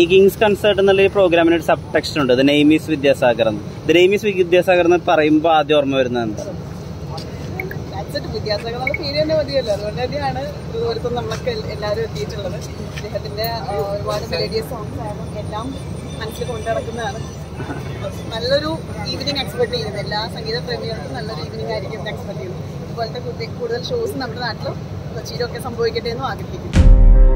ഈ Kings concert എന്നുള്ള പ്രോഗ്രാമിന് ഒരു സബ് ടെക്സ്റ്റ് ഉണ്ട്, ദ നെയിം ഈസ് വിദ്യാസാഗർ എന്ന്. ദ നെയിം ഈസ് വിദ്യാസാഗർ എന്ന് പറയുമ്പോ ആദ്യം ഓർമ്മ വരുന്നത് എന്താ? വിദ്യാസാഗർ എന്നുള്ള പേര് തന്നെ മതിയല്ലോ, അതുകൊണ്ട് തന്നെയാണ് ഇതുപോലത്തെ നമ്മളൊക്കെ എല്ലാവരും എത്തിയിട്ടുള്ളത്. അദ്ദേഹത്തിന്റെ ഒരുപാട് മെലഡിയസ് സോങ്സ് ആയാലും എല്ലാം മനസ്സിൽ കൊണ്ടു നടക്കുന്നതാണ്. നല്ലൊരു ഈവനിങ് എക്സ്പെക്ട് ചെയ്യുന്നത്, എല്ലാ സംഗീത പ്രേമികൾക്കും നല്ലൊരു ഈവനിങ് ആയിരിക്കും എക്സ്പെക്ട് ചെയ്യുന്നത്. അതുപോലത്തെ കൂടുതൽ ഷോസ് നമ്മുടെ നാട്ടിലും കൊച്ചിയിലൊക്കെ സംഭവിക്കട്ടെ എന്നും ആഗ്രഹിക്കുന്നു.